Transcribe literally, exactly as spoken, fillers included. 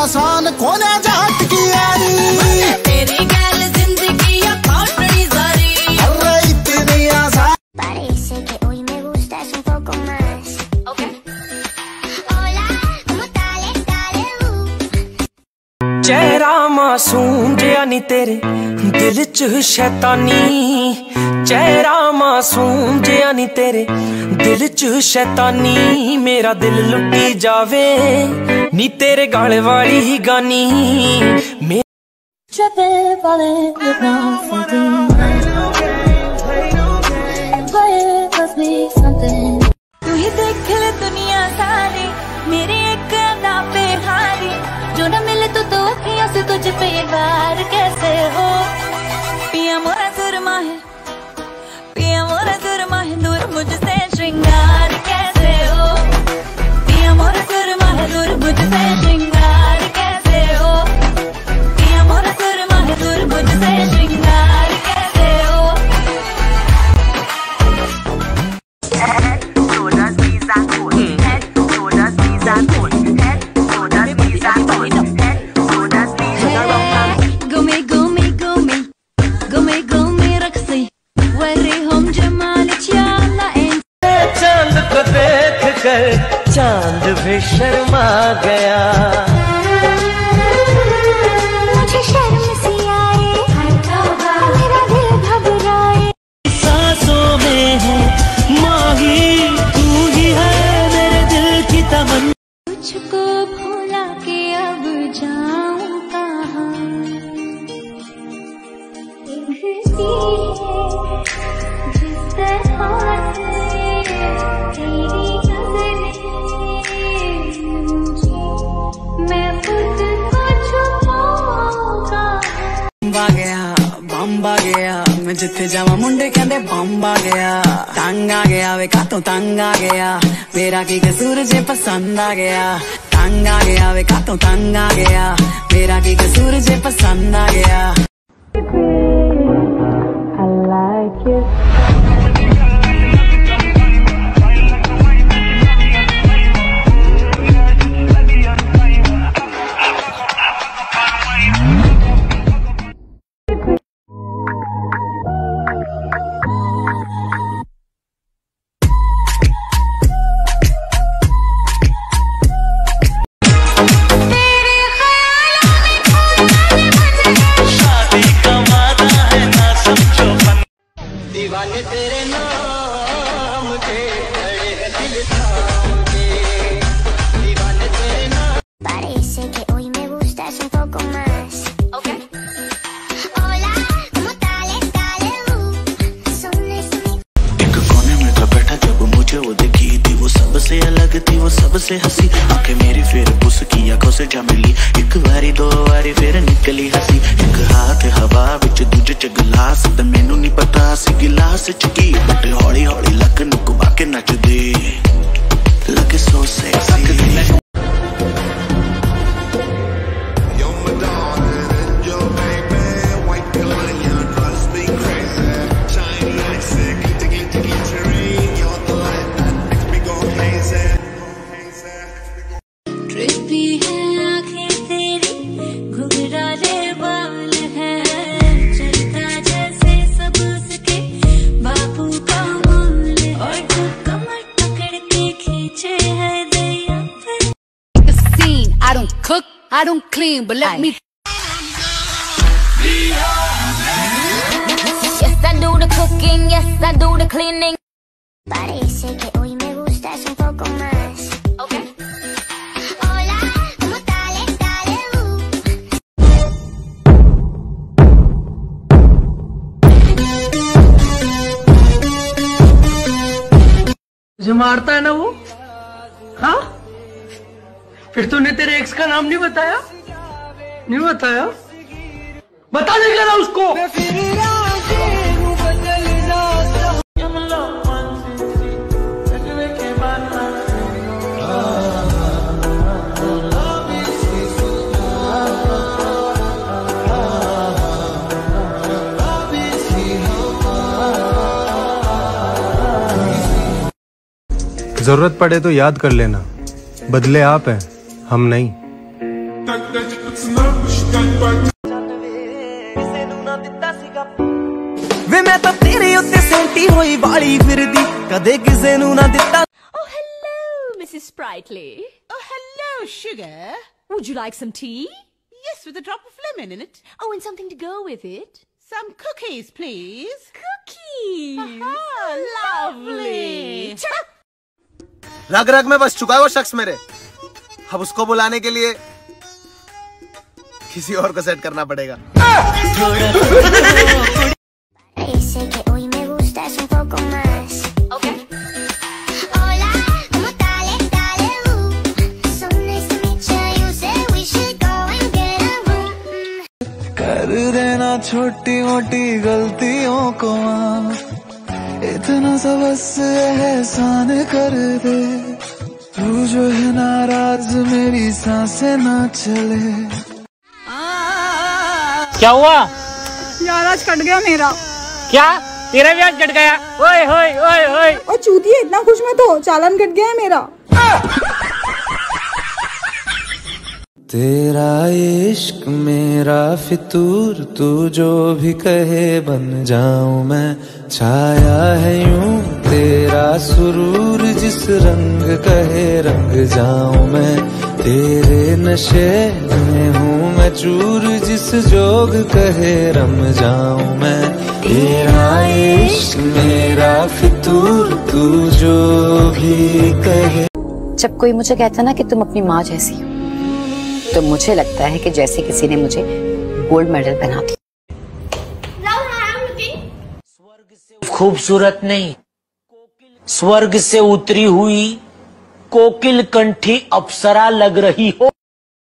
आसान कोने जाट की यारी तेरी गल जिंदगी या पाउंडरी जारी अरे इतनी आसान parece que hoy me gustas un poco más okay hola cómo tal tal hu चेहरा मासूम जिया नी तेरे दिल च शैतानी चेहरा मासूम जिया नी तेरे दिल च शैतानी मेरा दिल लुटी जावे नी तेरे गाल वाली ही गानी मे तू ही देख ले दुनिया सारी मेरे एक ना पे हारी जो न मिले तो तो अखियों से तुझ पे वार कैसे हो पिया मोरा सुरमा है पिया मोरा सुरमा है दूर मुझसे श्रृंगार कैसे हो पिया मोरा सुरमा है दूर मुझसे श्रृंगार कैसे हो पिया मोरा सुरमा है दूर मुझसे श्रृंगार कैसे हो चांद भी शर्मा गया मुझे शर्म सी आए मेरा दिल घबराए सांसों में है माही तू ही है मेरे दिल की तमन्ना तुझको भुला के अब जाऊं कहाँ बिगड़ती है जिस तरह से बंबा गया मैं जिथे जावा मुंडे कहते बंबा गया तंग आ गया वे का तो तंग आ गया मेरा की कसूर जे पसंद आ गया तंग आ गया वे का तो तंग आ गया मेरा की कसूर जे पसंद आ गया I like you. सबसे हंसी आंखें मेरी फिर बुसकी आंखों से जा मिली एक बारी दो बारी फिर निकली हंसी एक हाथ हवा विच दूजे च गिलास ते मैनू नहीं पता सी गिलास च की बट हौली हौली लक नु घुमा के नचदे लगे so sexy I don't clean, but let I... me. Yes, I do the cooking. Yes, I do the cleaning. Parece que hoy me gustas un poco más. Okay. Hola, ¿cómo tal estás? तुझे मारता है ना वो? हाँ? फिर तूने तेरे x का नाम नहीं बताया नहीं बताया बता देगा ना उसको जरूरत पड़े तो याद कर लेना बदले आप हैं हम नहीं। वे मैं तो तेरे उत्ते सेंटी होई वाली फिरदी कदे किसे नू ना दिता। Oh hello Missus Sprightly. Oh hello sugar. Would you like some tea? Yes, with a drop of lemon in it. Oh, and something to go with it. Some cookies, please. Cookies. Aha, lovely. रग रग में बस चुका है वो शख्स मेरे। अब उसको बुलाने के लिए किसी और को सेट करना पड़ेगा। कर देना छोटी मोटी गलतियों को माफ, इतना सा बस एहसान कर दे। तू जो है नाराज मेरी सांसें ना चले। क्या हुआ यार, आज कट गया मेरा। क्या तेरा भी आज कट गया? ओए ओए ओए ओए और चूतिया, इतना खुश मत हो, चालान कट गया है मेरा। तेरा इश्क मेरा फितूर, तू जो भी कहे बन जाऊं मैं। छाया है यूं तेरा सुरूर, जिस रंग कहे रंग जाऊं मैं। तेरे नशे में हूँ मैं चूर, जिस जोग कहे रम जाऊं मैं। तेरा इश्क मेरा फितूर, तू जो भी कहे। जब कोई मुझे कहता ना कि तुम अपनी माँ जैसी हो, तो मुझे लगता है कि जैसे किसी ने मुझे गोल्ड मेडल पहना दिया। खूबसूरत नहीं, स्वर्ग से उतरी हुई कोकिल कंठी अप्सरा लग रही हो।